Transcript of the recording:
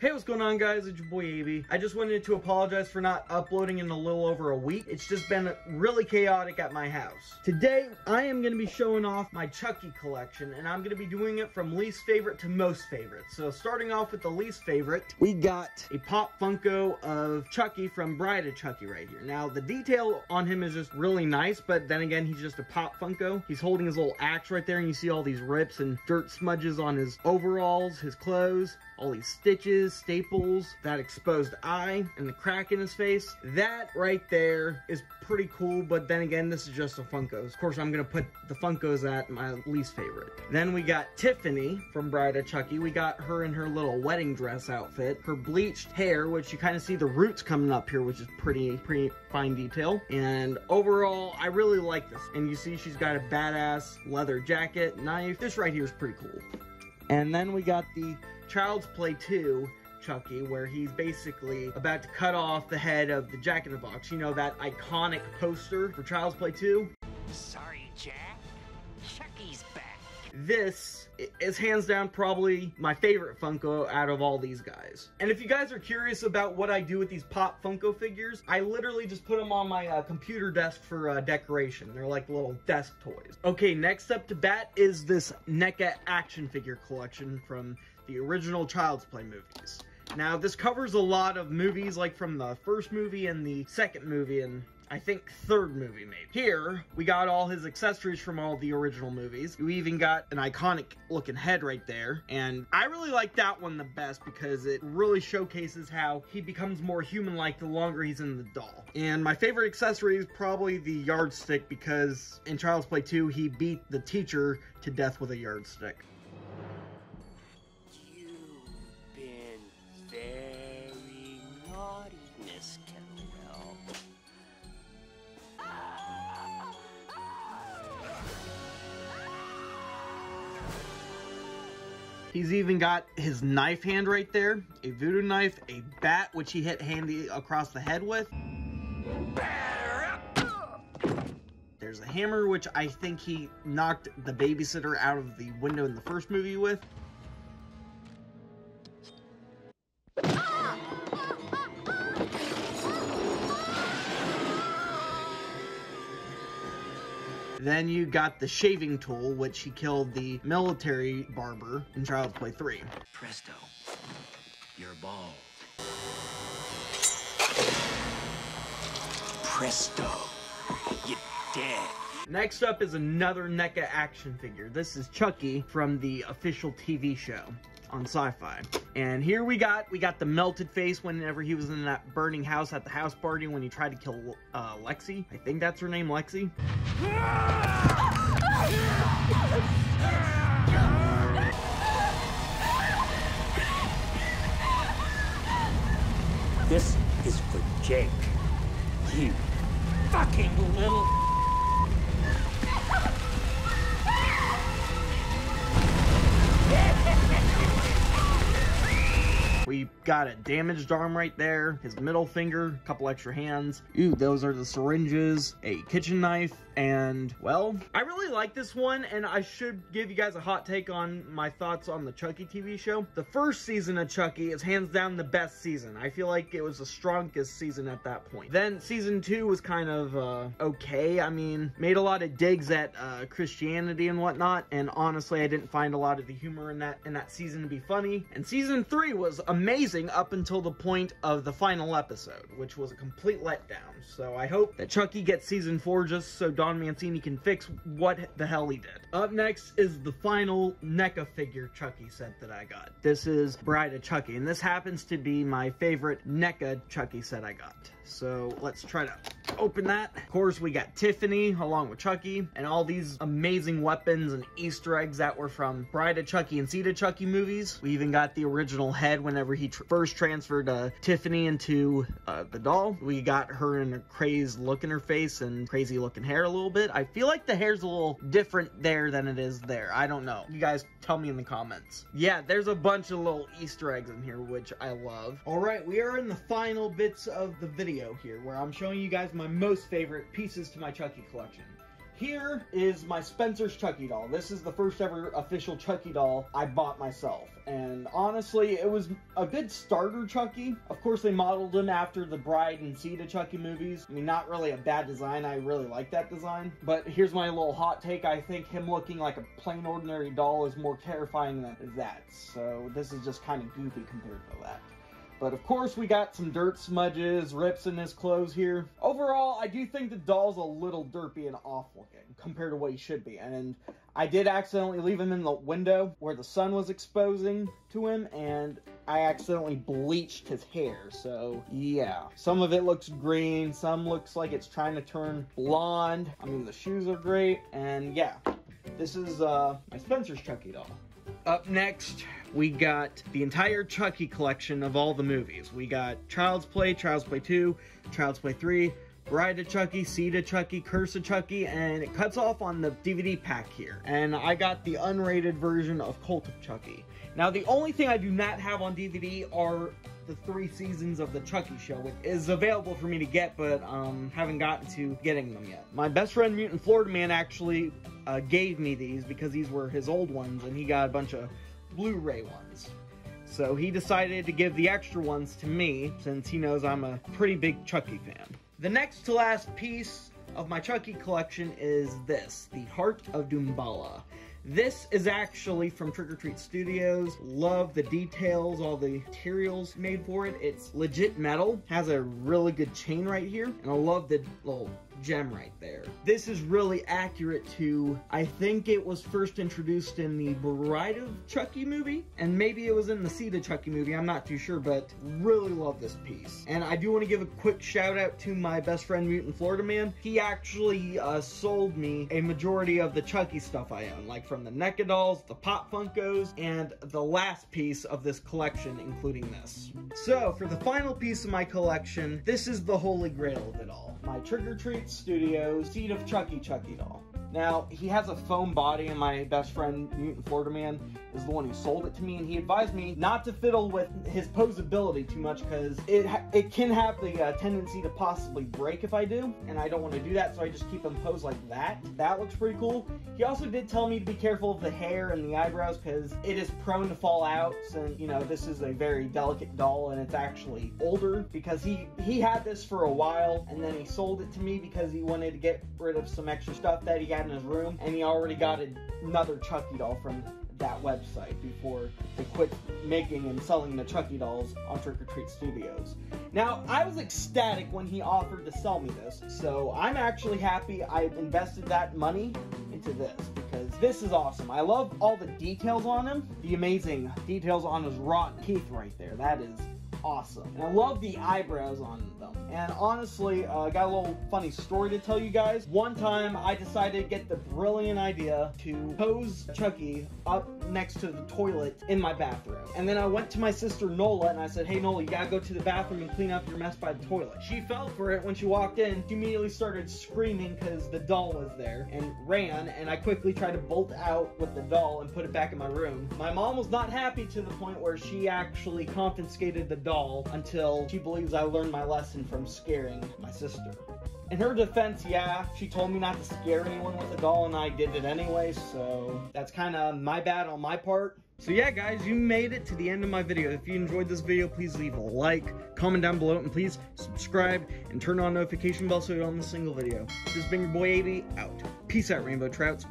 Hey, what's going on, guys? It's your boy AB. I just wanted to apologize for not uploading in a little over a week. It's just been really chaotic at my house. Today, I am going to be showing off my Chucky collection, and I'm going to be doing it from least favorite to most favorite. So starting off with the least favorite, we got a Pop Funko of Chucky from Bride of Chucky right here. Now, the detail on him is just really nice, but then again, he's just a Pop Funko. He's holding his little axe right there, and you see all these rips and dirt smudges on his overalls, his clothes, all these stitches, staples, that exposed eye, and the crack in his face. That right there is pretty cool, but then again, this is just a Funko's. Of course, I'm gonna put the Funko's at my least favorite. Then we got Tiffany from Bride of Chucky. We got her in her little wedding dress outfit, her bleached hair, which you kind of see the roots coming up here, which is pretty fine detail. And overall, I really like this. And you see she's got a badass leather jacket, knife. This right here is pretty cool. And then we got the Child's Play 2 Chucky, where he's basically about to cut off the head of the Jack in the Box. You know, that iconic poster for Child's Play 2. Sorry, Jack. Chucky's back. This is hands down probably my favorite Funko out of all these guys. And if you guys are curious about what I do with these Pop Funko figures, I literally just put them on my computer desk for decoration. They're like little desk toys. Okay, next up to bat is this NECA action figure collection from the original Child's Play movies. Now, this covers a lot of movies, like from the first movie and the second movie and I think third movie maybe. Here, we got all his accessories from all the original movies. We even got an iconic looking head right there. And I really like that one the best because it really showcases how he becomes more human-like the longer he's in the doll. And my favorite accessory is probably the yardstick because in Child's Play 2, he beat the teacher to death with a yardstick. You've been very naughty, Miss Kenwell. He's even got his knife hand right there, a voodoo knife, a bat, which he hit Handy across the head with. There's a hammer, which I think he knocked the babysitter out of the window in the first movie with. Then you got the shaving tool, which he killed the military barber in Child's Play 3. Presto, you're bald. Presto, you're dead. Next up is another NECA action figure. This is Chucky from the official TV show on Sci-Fi. And here we got the melted face whenever he was in that burning house at the house party when he tried to kill Lexi. I think that's her name, Lexi. This is for Jake. You fucking little. We got a damaged arm right there, his middle finger, a couple extra hands. Ooh, those are the syringes, a kitchen knife, and, well, I really like this one, and I should give you guys a hot take on my thoughts on the Chucky TV show. The first season of Chucky is hands down the best season. I feel like it was the strongest season at that point. Then season 2 was kind of, okay. I mean, made a lot of digs at Christianity and whatnot, and honestly, I didn't find a lot of the humor in that season to be funny. And season 3 was amazing up until the point of the final episode, which was a complete letdown. So I hope that Chucky gets season 4 just so Don Mancini can fix what the hell he did. Up next is the final NECA figure Chucky set that I got. This is Bride of Chucky, and this happens to be my favorite NECA Chucky set I got. So let's try to open that. Of course, we got Tiffany along with Chucky and all these amazing weapons and Easter eggs that were from Bride of Chucky and Seed of Chucky movies. We even got the original head whenever he first transferred Tiffany into the doll. We got her in a crazed look in her face and crazy looking hair a little bit. I feel like the hair's a little different there than it is there. I don't know. You guys tell me in the comments. Yeah, there's a bunch of little Easter eggs in here, which I love. All right, we are in the final bits of the video here where I'm showing you guys my most favorite pieces to my Chucky collection. Here is my Spencer's Chucky doll. This is the first ever official Chucky doll I bought myself. And honestly, it was a good starter Chucky. Of course, they modeled him after the Bride and Seed of Chucky movies. I mean, not really a bad design. I really like that design. But here's my little hot take. I think him looking like a plain ordinary doll is more terrifying than that. So this is just kind of goofy compared to that. But of course, we got some dirt smudges, rips in his clothes here. Overall, I do think the doll's a little derpy and off looking compared to what he should be. And I did accidentally leave him in the window where the sun was exposing to him, and I accidentally bleached his hair. So yeah, some of it looks green, some looks like it's trying to turn blonde. I mean, the shoes are great. And yeah, this is my Spencer's Chucky doll. Up next, we got the entire Chucky collection of all the movies. We got Child's Play, Child's Play 2, Child's Play 3, Bride of Chucky, Seed of Chucky, Curse of Chucky, and it cuts off on the DVD pack here. And I got the unrated version of Cult of Chucky. Now, the only thing I do not have on DVD are the 3 seasons of the Chucky show, which is available for me to get, but haven't gotten to getting them yet. My best friend Mutant Florida Man actually gave me these because these were his old ones, and he got a bunch of Blu-ray ones. So he decided to give the extra ones to me since he knows I'm a pretty big Chucky fan. The next to last piece of my Chucky collection is this, the Heart of Damballa. This is actually from Trick or Treat Studios. Love the details, all the materials made for it. It's legit metal, has a really good chain right here, and I love the little gem right there. This is really accurate to, I think it was first introduced in the Bride of Chucky movie, and maybe it was in the Seed of Chucky movie, I'm not too sure, but really love this piece. And I do want to give a quick shout out to my best friend Mutant Florida Man. He actually sold me a majority of the Chucky stuff I own, like from the NECA dolls, the Pop Funkos, and the last piece of this collection, including this. So, for the final piece of my collection, this is the holy grail of it all. My Trick or Treat Studios Seed of Chucky Chucky doll. Now, he has a foam body, and my best friend, Mutant Florida Man, is the one who sold it to me, and he advised me not to fiddle with his posability too much, because it can have the tendency to possibly break if I do, and I don't want to do that, so I just keep him posed like that. That looks pretty cool. He also did tell me to be careful of the hair and the eyebrows, because it is prone to fall out, since, you know, this is a very delicate doll, and it's actually older, because he had this for a while, and then he sold it to me because he wanted to get rid of some extra stuff that he had in his room, and he already got another Chucky doll from that website before they quit making and selling the Chucky dolls on Trick or Treat Studios. Now, I was ecstatic when he offered to sell me this, so I'm actually happy I invested that money into this, because this is awesome. I love all the details on him, the amazing details on his rotten teeth right there. That is awesome. And I love the eyebrows on them. And honestly, I got a little funny story to tell you guys. One time, I decided to get the brilliant idea to pose Chucky up next to the toilet in my bathroom. And then I went to my sister Nola and I said, "Hey Nola, you gotta go to the bathroom and clean up your mess by the toilet." She fell for it when she walked in. She immediately started screaming because the doll was there and ran, and I quickly tried to bolt out with the doll and put it back in my room. My mom was not happy, to the point where she actually confiscated the doll until she believes I learned my lesson from scaring my sister. In her defense, yeah, she told me not to scare anyone with a doll, and I did it anyway, so that's kind of my bad on my part. So yeah, guys, you made it to the end of my video. If you enjoyed this video, please leave a like, comment down below, and please subscribe and turn on notification bell so you don't miss a single video. This has been your boy, AB, out. Peace out, Rainbow Trouts.